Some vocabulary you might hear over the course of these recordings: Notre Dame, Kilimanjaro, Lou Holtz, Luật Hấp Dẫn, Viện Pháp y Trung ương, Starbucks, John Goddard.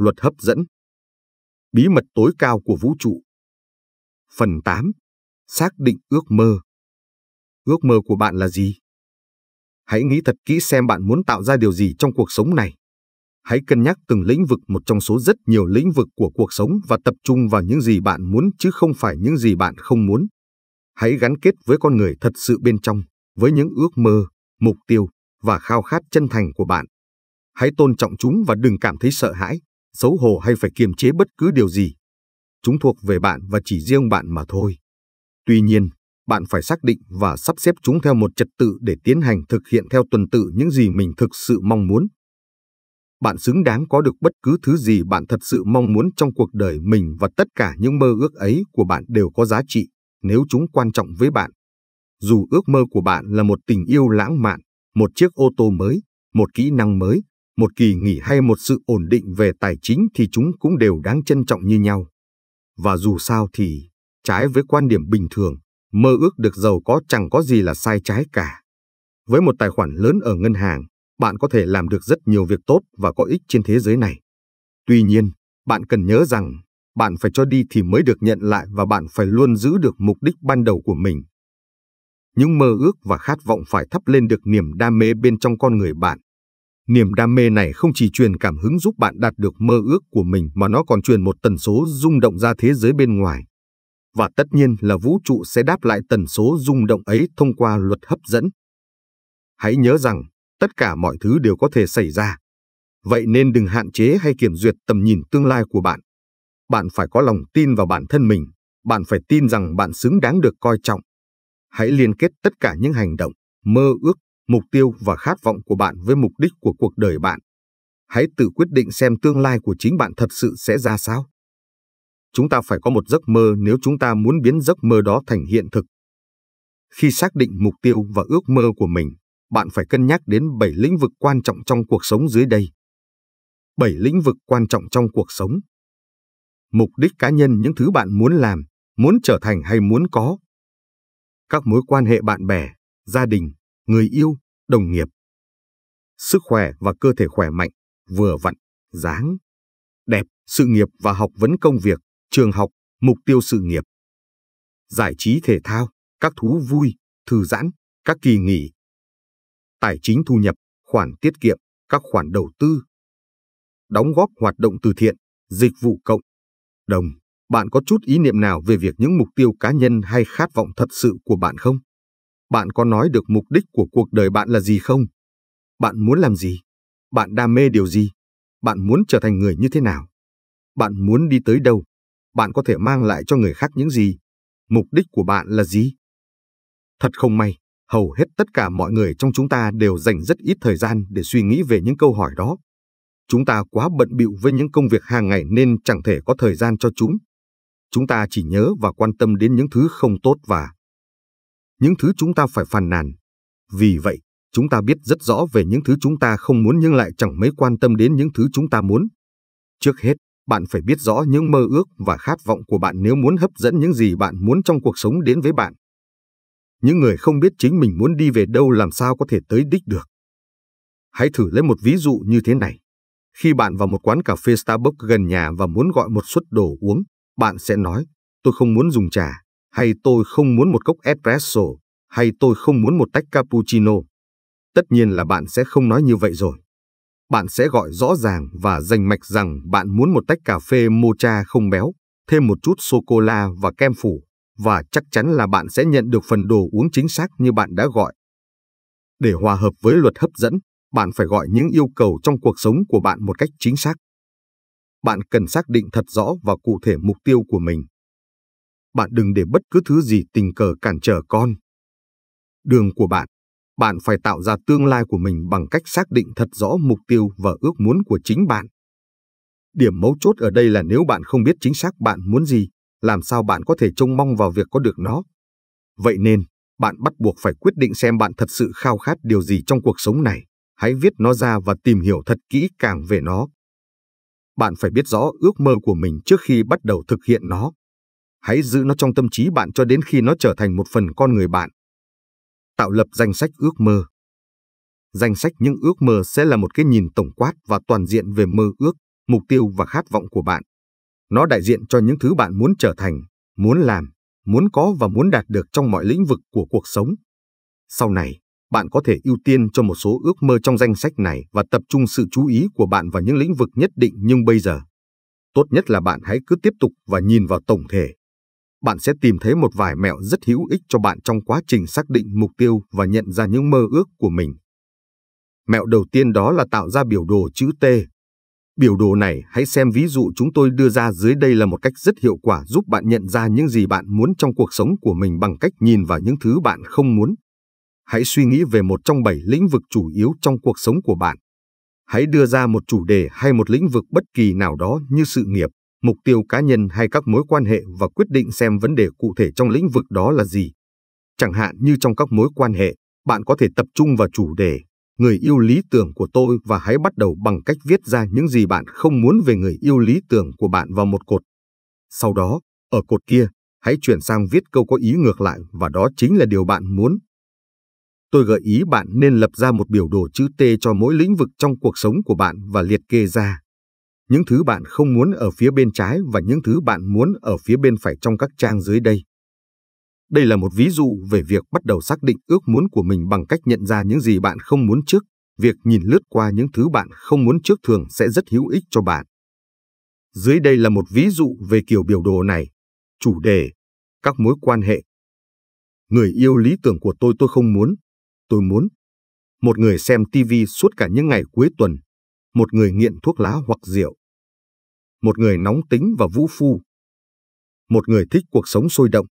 Luật hấp dẫn. Bí mật tối cao của vũ trụ. Phần 8. Xác định ước mơ. Ước mơ của bạn là gì? Hãy nghĩ thật kỹ xem bạn muốn tạo ra điều gì trong cuộc sống này. Hãy cân nhắc từng lĩnh vực, một trong số rất nhiều lĩnh vực của cuộc sống, và tập trung vào những gì bạn muốn chứ không phải những gì bạn không muốn. Hãy gắn kết với con người thật sự bên trong, với những ước mơ, mục tiêu và khao khát chân thành của bạn. Hãy tôn trọng chúng và đừng cảm thấy sợ hãi, xấu hổ hay phải kiềm chế bất cứ điều gì. Chúng thuộc về bạn và chỉ riêng bạn mà thôi. Tuy nhiên, bạn phải xác định và sắp xếp chúng theo một trật tự để tiến hành thực hiện theo tuần tự những gì mình thực sự mong muốn. Bạn xứng đáng có được bất cứ thứ gì bạn thật sự mong muốn trong cuộc đời mình, và tất cả những mơ ước ấy của bạn đều có giá trị nếu chúng quan trọng với bạn. Dù ước mơ của bạn là một tình yêu lãng mạn, một chiếc ô tô mới, một kỹ năng mới, một kỳ nghỉ hay một sự ổn định về tài chính, thì chúng cũng đều đáng trân trọng như nhau. Và dù sao thì, trái với quan điểm bình thường, mơ ước được giàu có chẳng có gì là sai trái cả. Với một tài khoản lớn ở ngân hàng, bạn có thể làm được rất nhiều việc tốt và có ích trên thế giới này. Tuy nhiên, bạn cần nhớ rằng, bạn phải cho đi thì mới được nhận lại, và bạn phải luôn giữ được mục đích ban đầu của mình. Những mơ ước và khát vọng phải thắp lên được niềm đam mê bên trong con người bạn. Niềm đam mê này không chỉ truyền cảm hứng giúp bạn đạt được mơ ước của mình, mà nó còn truyền một tần số rung động ra thế giới bên ngoài. Và tất nhiên là vũ trụ sẽ đáp lại tần số rung động ấy thông qua luật hấp dẫn. Hãy nhớ rằng, tất cả mọi thứ đều có thể xảy ra. Vậy nên đừng hạn chế hay kiểm duyệt tầm nhìn tương lai của bạn. Bạn phải có lòng tin vào bản thân mình. Bạn phải tin rằng bạn xứng đáng được coi trọng. Hãy liên kết tất cả những hành động, mơ ước, mục tiêu và khát vọng của bạn với mục đích của cuộc đời bạn. Hãy tự quyết định xem tương lai của chính bạn thật sự sẽ ra sao. Chúng ta phải có một giấc mơ nếu chúng ta muốn biến giấc mơ đó thành hiện thực. Khi xác định mục tiêu và ước mơ của mình, bạn phải cân nhắc đến 7 lĩnh vực quan trọng trong cuộc sống dưới đây. 7 lĩnh vực quan trọng trong cuộc sống. Mục đích cá nhân, những thứ bạn muốn làm, muốn trở thành hay muốn có. Các mối quan hệ bạn bè, gia đình, người yêu, đồng nghiệp. Sức khỏe và cơ thể khỏe mạnh, vừa vặn, dáng đẹp, sự nghiệp và học vấn công việc, trường học, mục tiêu sự nghiệp. Giải trí thể thao, các thú vui, thư giãn, các kỳ nghỉ. Tài chính thu nhập, khoản tiết kiệm, các khoản đầu tư. Đóng góp hoạt động từ thiện, dịch vụ cộng đồng. Bạn có chút ý niệm nào về việc những mục tiêu cá nhân hay khát vọng thật sự của bạn không? Bạn có nói được mục đích của cuộc đời bạn là gì không? Bạn muốn làm gì? Bạn đam mê điều gì? Bạn muốn trở thành người như thế nào? Bạn muốn đi tới đâu? Bạn có thể mang lại cho người khác những gì? Mục đích của bạn là gì? Thật không may, hầu hết tất cả mọi người trong chúng ta đều dành rất ít thời gian để suy nghĩ về những câu hỏi đó. Chúng ta quá bận bịu với những công việc hàng ngày nên chẳng thể có thời gian cho chúng. Chúng ta chỉ nhớ và quan tâm đến những thứ không tốt và những thứ chúng ta phải phàn nàn. Vì vậy, chúng ta biết rất rõ về những thứ chúng ta không muốn nhưng lại chẳng mấy quan tâm đến những thứ chúng ta muốn. Trước hết, bạn phải biết rõ những mơ ước và khát vọng của bạn nếu muốn hấp dẫn những gì bạn muốn trong cuộc sống đến với bạn. Những người không biết chính mình muốn đi về đâu làm sao có thể tới đích được. Hãy thử lấy một ví dụ như thế này. Khi bạn vào một quán cà phê Starbucks gần nhà và muốn gọi một suất đồ uống, bạn sẽ nói, tôi không muốn dùng trà, hay tôi không muốn một cốc espresso, hay tôi không muốn một tách cappuccino. Tất nhiên là bạn sẽ không nói như vậy rồi. Bạn sẽ gọi rõ ràng và rành mạch rằng bạn muốn một tách cà phê mocha không béo, thêm một chút sô-cô-la và kem phủ, và chắc chắn là bạn sẽ nhận được phần đồ uống chính xác như bạn đã gọi. Để hòa hợp với luật hấp dẫn, bạn phải gọi những yêu cầu trong cuộc sống của bạn một cách chính xác. Bạn cần xác định thật rõ và cụ thể mục tiêu của mình. Bạn đừng để bất cứ thứ gì tình cờ cản trở con đường của bạn. Bạn phải tạo ra tương lai của mình bằng cách xác định thật rõ mục tiêu và ước muốn của chính bạn. Điểm mấu chốt ở đây là nếu bạn không biết chính xác bạn muốn gì, làm sao bạn có thể trông mong vào việc có được nó. Vậy nên, bạn bắt buộc phải quyết định xem bạn thật sự khao khát điều gì trong cuộc sống này. Hãy viết nó ra và tìm hiểu thật kỹ càng về nó. Bạn phải biết rõ ước mơ của mình trước khi bắt đầu thực hiện nó. Hãy giữ nó trong tâm trí bạn cho đến khi nó trở thành một phần con người bạn. Tạo lập danh sách ước mơ. Danh sách những ước mơ sẽ là một cái nhìn tổng quát và toàn diện về mơ ước, mục tiêu và khát vọng của bạn. Nó đại diện cho những thứ bạn muốn trở thành, muốn làm, muốn có và muốn đạt được trong mọi lĩnh vực của cuộc sống. Sau này, bạn có thể ưu tiên cho một số ước mơ trong danh sách này và tập trung sự chú ý của bạn vào những lĩnh vực nhất định, nhưng bây giờ, tốt nhất là bạn hãy cứ tiếp tục và nhìn vào tổng thể. Bạn sẽ tìm thấy một vài mẹo rất hữu ích cho bạn trong quá trình xác định mục tiêu và nhận ra những mơ ước của mình. Mẹo đầu tiên đó là tạo ra biểu đồ chữ T. Biểu đồ này hãy xem ví dụ chúng tôi đưa ra dưới đây là một cách rất hiệu quả giúp bạn nhận ra những gì bạn muốn trong cuộc sống của mình bằng cách nhìn vào những thứ bạn không muốn. Hãy suy nghĩ về một trong 7 lĩnh vực chủ yếu trong cuộc sống của bạn. Hãy đưa ra một chủ đề hay một lĩnh vực bất kỳ nào đó như sự nghiệp, mục tiêu cá nhân hay các mối quan hệ và quyết định xem vấn đề cụ thể trong lĩnh vực đó là gì. Chẳng hạn như trong các mối quan hệ, bạn có thể tập trung vào chủ đề người yêu lý tưởng của tôi và hãy bắt đầu bằng cách viết ra những gì bạn không muốn về người yêu lý tưởng của bạn vào một cột. Sau đó, ở cột kia, hãy chuyển sang viết câu có ý ngược lại và đó chính là điều bạn muốn. Tôi gợi ý bạn nên lập ra một biểu đồ chữ T cho mỗi lĩnh vực trong cuộc sống của bạn và liệt kê ra những thứ bạn không muốn ở phía bên trái và những thứ bạn muốn ở phía bên phải trong các trang dưới đây. Đây là một ví dụ về việc bắt đầu xác định ước muốn của mình bằng cách nhận ra những gì bạn không muốn trước. Việc nhìn lướt qua những thứ bạn không muốn trước thường sẽ rất hữu ích cho bạn. Dưới đây là một ví dụ về kiểu biểu đồ này. Chủ đề, các mối quan hệ. Người yêu lý tưởng của tôi không muốn. Tôi muốn. Một người xem TV suốt cả những ngày cuối tuần. Một người nghiện thuốc lá hoặc rượu. Một người nóng tính và vũ phu. Một người thích cuộc sống sôi động.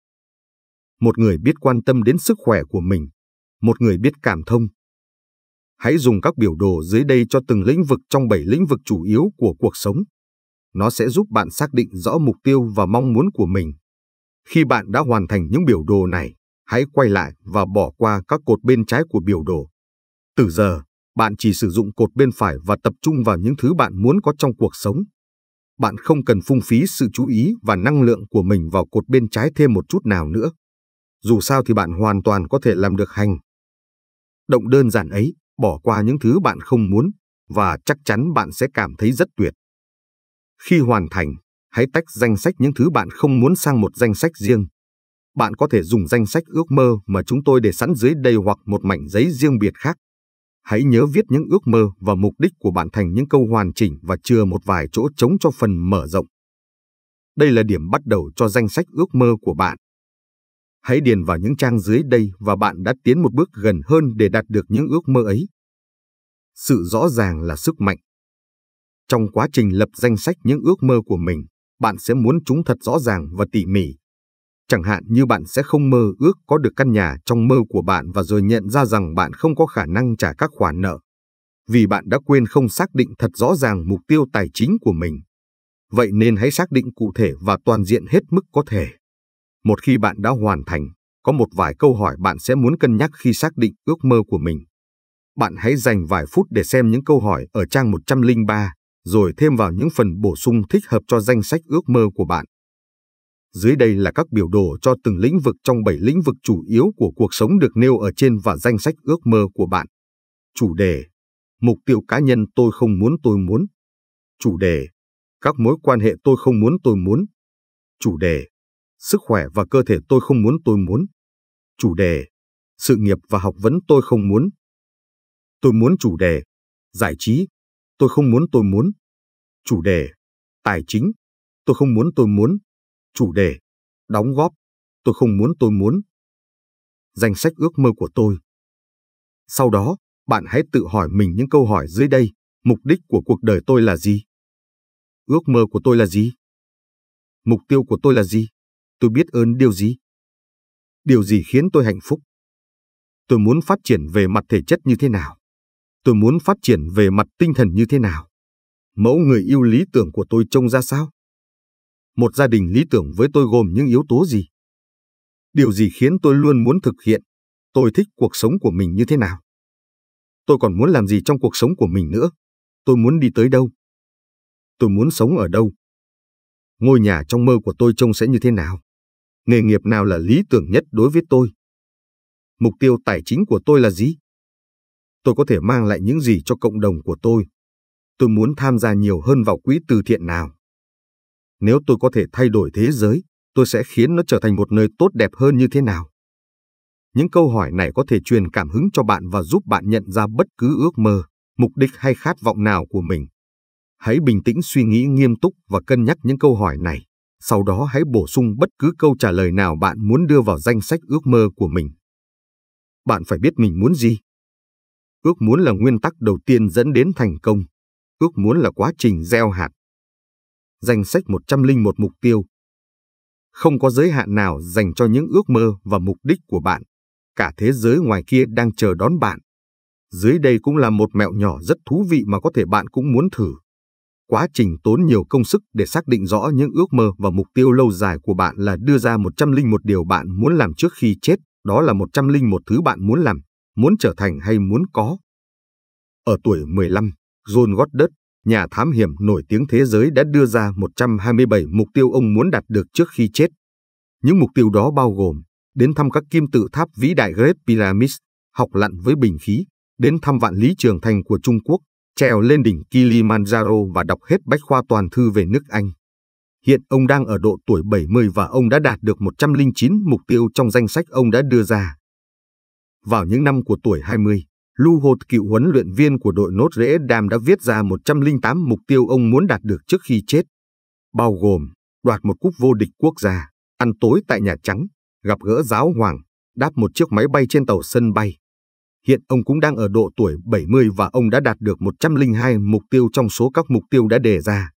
Một người biết quan tâm đến sức khỏe của mình. Một người biết cảm thông. Hãy dùng các biểu đồ dưới đây cho từng lĩnh vực trong 7 lĩnh vực chủ yếu của cuộc sống. Nó sẽ giúp bạn xác định rõ mục tiêu và mong muốn của mình. Khi bạn đã hoàn thành những biểu đồ này, hãy quay lại và bỏ qua các cột bên trái của biểu đồ. Từ giờ, bạn chỉ sử dụng cột bên phải và tập trung vào những thứ bạn muốn có trong cuộc sống. Bạn không cần phung phí sự chú ý và năng lượng của mình vào cột bên trái thêm một chút nào nữa. Dù sao thì bạn hoàn toàn có thể làm được hành động đơn giản ấy, bỏ qua những thứ bạn không muốn, và chắc chắn bạn sẽ cảm thấy rất tuyệt. Khi hoàn thành, hãy tách danh sách những thứ bạn không muốn sang một danh sách riêng. Bạn có thể dùng danh sách ước mơ mà chúng tôi để sẵn dưới đây hoặc một mảnh giấy riêng biệt khác. Hãy nhớ viết những ước mơ và mục đích của bạn thành những câu hoàn chỉnh và chừa một vài chỗ trống cho phần mở rộng. Đây là điểm bắt đầu cho danh sách ước mơ của bạn. Hãy điền vào những trang dưới đây và bạn đã tiến một bước gần hơn để đạt được những ước mơ ấy. Sự rõ ràng là sức mạnh. Trong quá trình lập danh sách những ước mơ của mình, bạn sẽ muốn chúng thật rõ ràng và tỉ mỉ. Chẳng hạn như bạn sẽ không mơ ước có được căn nhà trong mơ của bạn và rồi nhận ra rằng bạn không có khả năng trả các khoản nợ, vì bạn đã quên không xác định thật rõ ràng mục tiêu tài chính của mình. Vậy nên hãy xác định cụ thể và toàn diện hết mức có thể. Một khi bạn đã hoàn thành, có một vài câu hỏi bạn sẽ muốn cân nhắc khi xác định ước mơ của mình. Bạn hãy dành vài phút để xem những câu hỏi ở trang 103, rồi thêm vào những phần bổ sung thích hợp cho danh sách ước mơ của bạn. Dưới đây là các biểu đồ cho từng lĩnh vực trong 7 lĩnh vực chủ yếu của cuộc sống được nêu ở trên và danh sách ước mơ của bạn. Chủ đề, mục tiêu cá nhân tôi không muốn tôi muốn. Chủ đề, các mối quan hệ tôi không muốn tôi muốn. Chủ đề, sức khỏe và cơ thể tôi không muốn tôi muốn. Chủ đề, sự nghiệp và học vấn tôi không muốn. Tôi muốn chủ đề, giải trí, tôi không muốn tôi muốn. Chủ đề, tài chính, tôi không muốn tôi muốn. Chủ đề, đóng góp, tôi không muốn tôi muốn. Danh sách ước mơ của tôi. Sau đó, bạn hãy tự hỏi mình những câu hỏi dưới đây. Mục đích của cuộc đời tôi là gì? Ước mơ của tôi là gì? Mục tiêu của tôi là gì? Tôi biết ơn điều gì? Điều gì khiến tôi hạnh phúc? Tôi muốn phát triển về mặt thể chất như thế nào? Tôi muốn phát triển về mặt tinh thần như thế nào? Mẫu người yêu lý tưởng của tôi trông ra sao? Một gia đình lý tưởng với tôi gồm những yếu tố gì? Điều gì khiến tôi luôn muốn thực hiện? Tôi thích cuộc sống của mình như thế nào? Tôi còn muốn làm gì trong cuộc sống của mình nữa? Tôi muốn đi tới đâu? Tôi muốn sống ở đâu? Ngôi nhà trong mơ của tôi trông sẽ như thế nào? Nghề nghiệp nào là lý tưởng nhất đối với tôi? Mục tiêu tài chính của tôi là gì? Tôi có thể mang lại những gì cho cộng đồng của tôi? tôi muốn tham gia nhiều hơn vào quỹ từ thiện nào. Nếu tôi có thể thay đổi thế giới, tôi sẽ khiến nó trở thành một nơi tốt đẹp hơn như thế nào? Những câu hỏi này có thể truyền cảm hứng cho bạn và giúp bạn nhận ra bất cứ ước mơ, mục đích hay khát vọng nào của mình. Hãy bình tĩnh suy nghĩ nghiêm túc và cân nhắc những câu hỏi này. Sau đó hãy bổ sung bất cứ câu trả lời nào bạn muốn đưa vào danh sách ước mơ của mình. Bạn phải biết mình muốn gì. Ước muốn là nguyên tắc đầu tiên dẫn đến thành công. Ước muốn là quá trình gieo hạt. Danh sách 101 mục tiêu. Không có giới hạn nào dành cho những ước mơ và mục đích của bạn. Cả thế giới ngoài kia đang chờ đón bạn. Dưới đây cũng là một mẹo nhỏ rất thú vị mà có thể bạn cũng muốn thử. Quá trình tốn nhiều công sức để xác định rõ những ước mơ và mục tiêu lâu dài của bạn là đưa ra 101 điều bạn muốn làm trước khi chết. Đó là 101 thứ bạn muốn làm, muốn trở thành hay muốn có. Ở tuổi 15, John Goddard, nhà thám hiểm nổi tiếng thế giới đã đưa ra 127 mục tiêu ông muốn đạt được trước khi chết. Những mục tiêu đó bao gồm đến thăm các kim tự tháp vĩ đại Great Pyramids, học lặn với bình khí, đến thăm vạn lý trường thành của Trung Quốc, trèo lên đỉnh Kilimanjaro và đọc hết bách khoa toàn thư về nước Anh. Hiện ông đang ở độ tuổi 70 và ông đã đạt được 109 mục tiêu trong danh sách ông đã đưa ra. Vào những năm của tuổi 20, Lou Holtz, cựu huấn luyện viên của đội Notre Dame, đã viết ra 108 mục tiêu ông muốn đạt được trước khi chết, bao gồm đoạt một cúp vô địch quốc gia, ăn tối tại Nhà Trắng, gặp gỡ giáo hoàng, đáp một chiếc máy bay trên tàu sân bay. Hiện ông cũng đang ở độ tuổi 70 và ông đã đạt được 102 mục tiêu trong số các mục tiêu đã đề ra.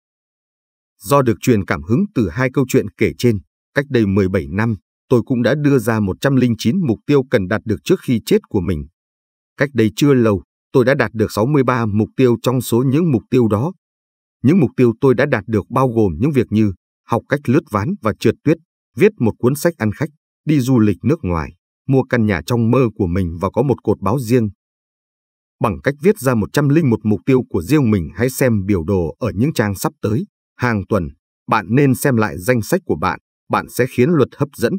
Do được truyền cảm hứng từ hai câu chuyện kể trên, cách đây 17 năm, tôi cũng đã đưa ra 109 mục tiêu cần đạt được trước khi chết của mình. Cách đây chưa lâu, tôi đã đạt được 63 mục tiêu trong số những mục tiêu đó. Những mục tiêu tôi đã đạt được bao gồm những việc như học cách lướt ván và trượt tuyết, viết một cuốn sách ăn khách, đi du lịch nước ngoài, mua căn nhà trong mơ của mình và có một cột báo riêng. Bằng cách viết ra 101 mục tiêu của riêng mình, hãy xem biểu đồ ở những trang sắp tới. Hàng tuần, bạn nên xem lại danh sách của bạn, bạn sẽ khiến luật hấp dẫn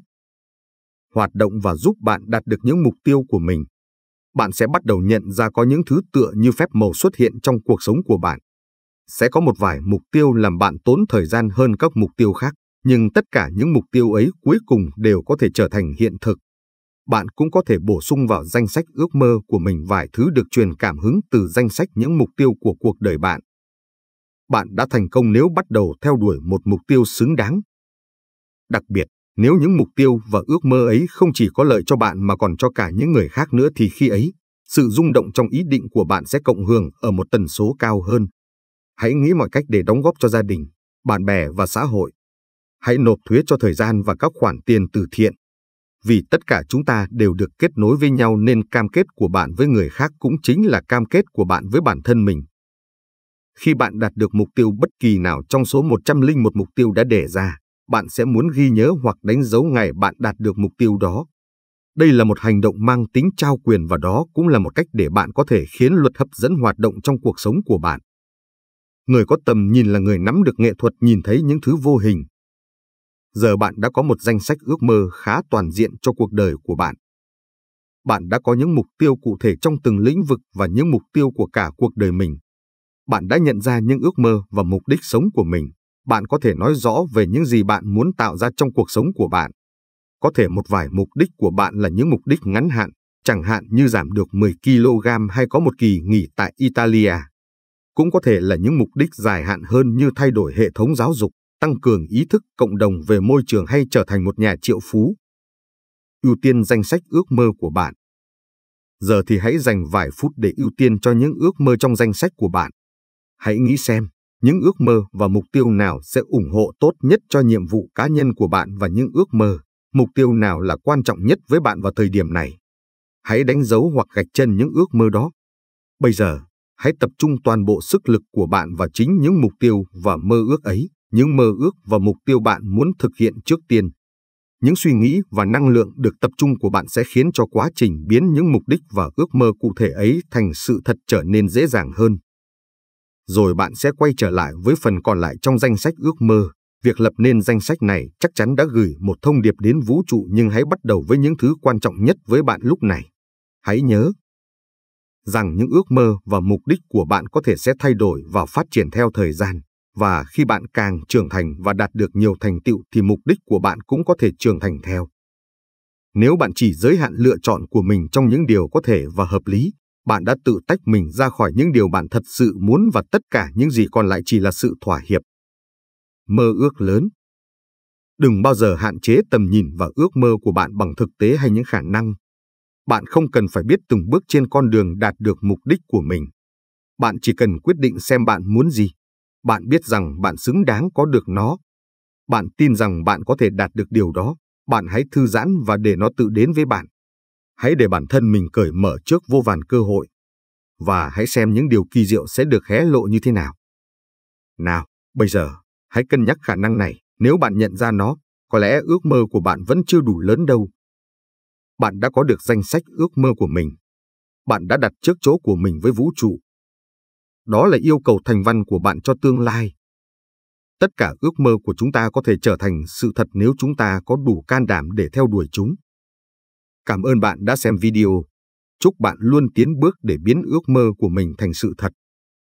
hoạt động và giúp bạn đạt được những mục tiêu của mình. Bạn sẽ bắt đầu nhận ra có những thứ tựa như phép màu xuất hiện trong cuộc sống của bạn. Sẽ có một vài mục tiêu làm bạn tốn thời gian hơn các mục tiêu khác, nhưng tất cả những mục tiêu ấy cuối cùng đều có thể trở thành hiện thực. Bạn cũng có thể bổ sung vào danh sách ước mơ của mình vài thứ được truyền cảm hứng từ danh sách những mục tiêu của cuộc đời bạn. Bạn đã thành công nếu bắt đầu theo đuổi một mục tiêu xứng đáng. Đặc biệt, nếu những mục tiêu và ước mơ ấy không chỉ có lợi cho bạn mà còn cho cả những người khác nữa thì khi ấy, sự rung động trong ý định của bạn sẽ cộng hưởng ở một tần số cao hơn. Hãy nghĩ mọi cách để đóng góp cho gia đình, bạn bè và xã hội. Hãy nộp thuế cho thời gian và các khoản tiền từ thiện. Vì tất cả chúng ta đều được kết nối với nhau nên cam kết của bạn với người khác cũng chính là cam kết của bạn với bản thân mình. Khi bạn đạt được mục tiêu bất kỳ nào trong số 101 mục tiêu đã đề ra, bạn sẽ muốn ghi nhớ hoặc đánh dấu ngày bạn đạt được mục tiêu đó. Đây là một hành động mang tính trao quyền và đó cũng là một cách để bạn có thể khiến luật hấp dẫn hoạt động trong cuộc sống của bạn. Người có tầm nhìn là người nắm được nghệ thuật nhìn thấy những thứ vô hình. Giờ bạn đã có một danh sách ước mơ khá toàn diện cho cuộc đời của bạn. Bạn đã có những mục tiêu cụ thể trong từng lĩnh vực và những mục tiêu của cả cuộc đời mình. Bạn đã nhận ra những ước mơ và mục đích sống của mình. Bạn có thể nói rõ về những gì bạn muốn tạo ra trong cuộc sống của bạn. Có thể một vài mục đích của bạn là những mục đích ngắn hạn, chẳng hạn như giảm được 10 kg hay có một kỳ nghỉ tại Italia. Cũng có thể là những mục đích dài hạn hơn như thay đổi hệ thống giáo dục, tăng cường ý thức cộng đồng về môi trường hay trở thành một nhà triệu phú. Ưu tiên danh sách ước mơ của bạn. Giờ thì hãy dành vài phút để ưu tiên cho những ước mơ trong danh sách của bạn. Hãy nghĩ xem những ước mơ và mục tiêu nào sẽ ủng hộ tốt nhất cho nhiệm vụ cá nhân của bạn và những ước mơ, mục tiêu nào là quan trọng nhất với bạn vào thời điểm này. Hãy đánh dấu hoặc gạch chân những ước mơ đó. Bây giờ, hãy tập trung toàn bộ sức lực của bạn vào chính những mục tiêu và mơ ước ấy, những mơ ước và mục tiêu bạn muốn thực hiện trước tiên. Những suy nghĩ và năng lượng được tập trung của bạn sẽ khiến cho quá trình biến những mục đích và ước mơ cụ thể ấy thành sự thật trở nên dễ dàng hơn. Rồi bạn sẽ quay trở lại với phần còn lại trong danh sách ước mơ. Việc lập nên danh sách này chắc chắn đã gửi một thông điệp đến vũ trụ, nhưng hãy bắt đầu với những thứ quan trọng nhất với bạn lúc này. Hãy nhớ, rằng những ước mơ và mục đích của bạn có thể sẽ thay đổi và phát triển theo thời gian. Và khi bạn càng trưởng thành và đạt được nhiều thành tựu thì mục đích của bạn cũng có thể trưởng thành theo. Nếu bạn chỉ giới hạn lựa chọn của mình trong những điều có thể và hợp lý, bạn đã tự tách mình ra khỏi những điều bạn thật sự muốn và tất cả những gì còn lại chỉ là sự thỏa hiệp. Mơ ước lớn. Đừng bao giờ hạn chế tầm nhìn và ước mơ của bạn bằng thực tế hay những khả năng. Bạn không cần phải biết từng bước trên con đường đạt được mục đích của mình. Bạn chỉ cần quyết định xem bạn muốn gì. Bạn biết rằng bạn xứng đáng có được nó. Bạn tin rằng bạn có thể đạt được điều đó. Bạn hãy thư giãn và để nó tự đến với bạn. Hãy để bản thân mình cởi mở trước vô vàn cơ hội. Và hãy xem những điều kỳ diệu sẽ được hé lộ như thế nào. Nào, bây giờ, hãy cân nhắc khả năng này. Nếu bạn nhận ra nó, có lẽ ước mơ của bạn vẫn chưa đủ lớn đâu. Bạn đã có được danh sách ước mơ của mình. Bạn đã đặt trước chỗ của mình với vũ trụ. Đó là yêu cầu thành văn của bạn cho tương lai. Tất cả ước mơ của chúng ta có thể trở thành sự thật nếu chúng ta có đủ can đảm để theo đuổi chúng. Cảm ơn bạn đã xem video. Chúc bạn luôn tiến bước để biến ước mơ của mình thành sự thật.